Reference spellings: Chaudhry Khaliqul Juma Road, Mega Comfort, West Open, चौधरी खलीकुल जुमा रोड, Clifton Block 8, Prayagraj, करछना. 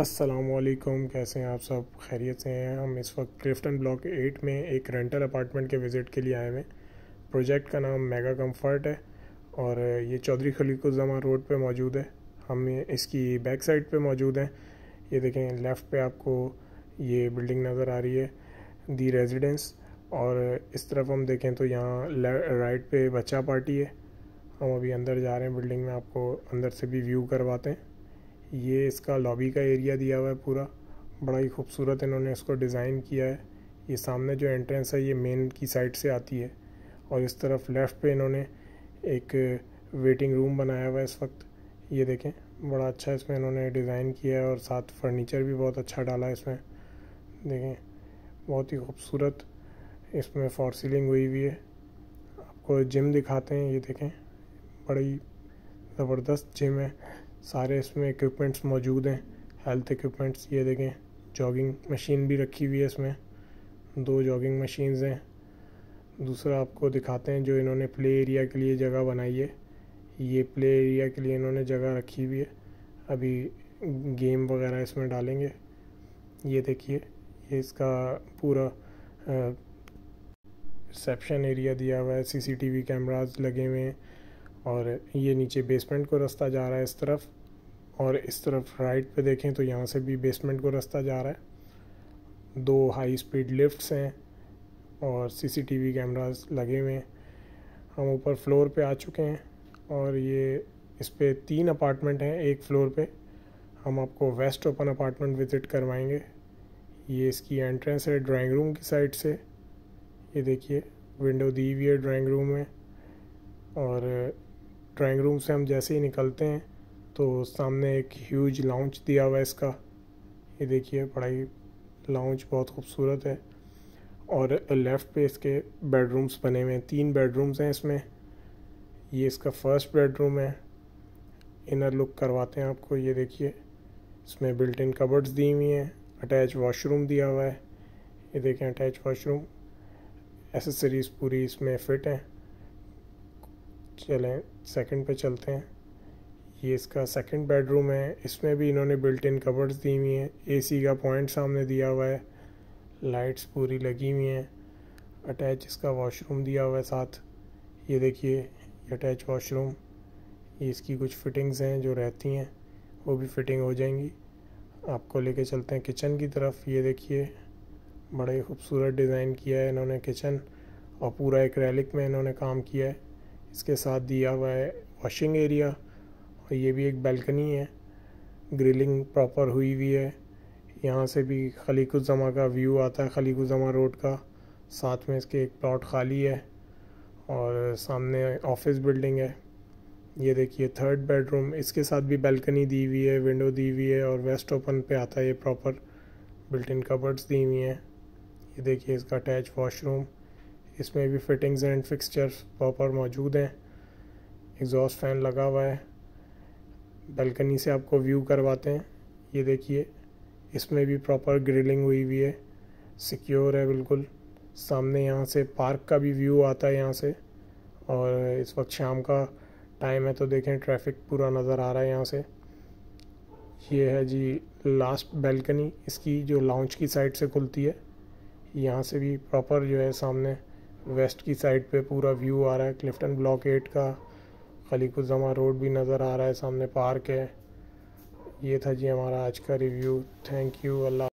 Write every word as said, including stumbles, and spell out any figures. अस्सलामुअलैकुम, कैसे हैं आप सब? खैरियत से हैं। हम इस वक्त क्लिफ्टन ब्लॉक एट में एक रेंटल अपार्टमेंट के विज़िट के लिए आए हुए हैं। प्रोजेक्ट का नाम मेगा कम्फर्ट है और ये चौधरी खलीकुल जुमा रोड पे मौजूद है। हम इसकी बैक साइड पे मौजूद हैं। ये देखें, लेफ़्ट पे आपको ये बिल्डिंग नज़र आ रही है, दी रेजिडेंस। और इस तरफ हम देखें तो यहाँ राइट पे बच्चा पार्टी है। हम अभी अंदर जा रहे हैं बिल्डिंग में, आपको अंदर से भी व्यू करवाते हैं। ये इसका लॉबी का एरिया दिया हुआ है पूरा, बड़ा ही खूबसूरत इन्होंने इसको डिज़ाइन किया है। ये सामने जो एंट्रेंस है ये मेन की साइड से आती है और इस तरफ लेफ़्ट पे इन्होंने एक वेटिंग रूम बनाया हुआ है इस वक्त। ये देखें, बड़ा अच्छा इसमें इन्होंने डिज़ाइन किया है और साथ फर्नीचर भी बहुत अच्छा डाला है इसमें। देखें, बहुत ही खूबसूरत इसमें फॉर सीलिंग हुई हुई है। आपको जिम दिखाते हैं, ये देखें बड़ी ज़बरदस्त जिम है। सारे इसमें इक्विपमेंट्स मौजूद हैं, हेल्थ इक्विपमेंट्स। ये देखें, जॉगिंग मशीन भी रखी हुई है इसमें, दो जॉगिंग मशीन्स हैं। दूसरा आपको दिखाते हैं जो इन्होंने प्ले एरिया के लिए जगह बनाई है। ये प्ले एरिया के लिए इन्होंने जगह रखी हुई है, अभी गेम वगैरह इसमें डालेंगे। ये देखिए, ये इसका पूरा रिसेप्शन एरिया दिया हुआ है, सीसीटीवी कैमरास लगे हुए हैं। और ये नीचे बेसमेंट को रास्ता जा रहा है इस तरफ, और इस तरफ राइट पे देखें तो यहाँ से भी बेसमेंट को रास्ता जा रहा है। दो हाई स्पीड लिफ्ट्स हैं और सीसीटीवी कैमरास लगे हुए हैं। हम ऊपर फ्लोर पे आ चुके हैं और ये इस पे तीन अपार्टमेंट हैं एक फ्लोर पे। हम आपको वेस्ट ओपन अपार्टमेंट विज़िट करवाएंगे। ये इसकी एंट्रेंस है ड्राइंग रूम की साइड से। ये देखिए, विंडो दी हुई है ड्राइंग रूम में। और ड्राइंग रूम से हम जैसे ही निकलते हैं तो सामने एक ह्यूज लाउंज दिया हुआ है इसका। ये देखिए, बड़ा ही लाउंज बहुत खूबसूरत है। और लेफ़्ट पे इसके बेडरूम्स बने हुए हैं, तीन बेडरूम्स हैं इसमें। ये इसका फर्स्ट बेडरूम है। इनर लुक करवाते हैं आपको। ये देखिए, इसमें बिल्ट इन कबर्ड्स दी हुई हैं, अटैच वाशरूम दिया हुआ है। ये देखें, अटैच वाशरूम। एसेसरीज़ पूरी इसमें फ़िट हैं। चलें सेकंड पे चलते हैं। ये इसका सेकंड बेडरूम है, इसमें भी इन्होंने बिल्ट इन कबर्ड्स दी हुई हैं। एसी का पॉइंट सामने दिया हुआ है, लाइट्स पूरी लगी हुई हैं। अटैच इसका वॉशरूम दिया हुआ है साथ। ये देखिए, ये अटैच वॉशरूम। ये इसकी कुछ फिटिंग्स हैं जो रहती हैं, वो भी फिटिंग हो जाएंगी। आपको लेके चलते हैं किचन की तरफ। ये देखिए, बड़ा ही खूबसूरत डिज़ाइन किया है इन्होंने किचन, और पूरा एक्रेलिक में इन्होंने काम किया है। इसके साथ दिया हुआ है वॉशिंग एरिया, और ये भी एक बालकनी है। ग्रिलिंग प्रॉपर हुई हुई है, यहाँ से भी खलीकुल जुमा का व्यू आता है, खलीकुल जुमा रोड का। साथ में इसके एक प्लॉट खाली है और सामने ऑफिस बिल्डिंग है। ये देखिए थर्ड बेडरूम, इसके साथ भी बालकनी दी हुई है, विंडो दी हुई है और वेस्ट ओपन पे आता है ये प्रॉपर। बिल्ट इन कबर्ड्स दी हुई हैं। ये देखिए इसका अटैच वॉशरूम, इसमें भी फिटिंग्स एंड फिक्सचर्स प्रॉपर मौजूद हैं। एग्जॉस्ट फैन लगा हुआ है। बालकनी से आपको व्यू करवाते हैं। ये देखिए, इसमें भी प्रॉपर ग्रिलिंग हुई हुई है, सिक्योर है बिल्कुल। सामने यहाँ से पार्क का भी व्यू आता है यहाँ से। और इस वक्त शाम का टाइम है तो देखें ट्रैफिक पूरा नज़र आ रहा है यहाँ से। ये है जी लास्ट बालकनी, इसकी जो लाउंज की साइड से खुलती है। यहाँ से भी प्रॉपर जो है सामने वेस्ट की साइड पे पूरा व्यू आ रहा है क्लिफ्टन ब्लॉक एट का। खलीकुल जुमा रोड भी नज़र आ रहा है, सामने पार्क है। ये था जी हमारा आज का रिव्यू। Thank you. अल्लाह।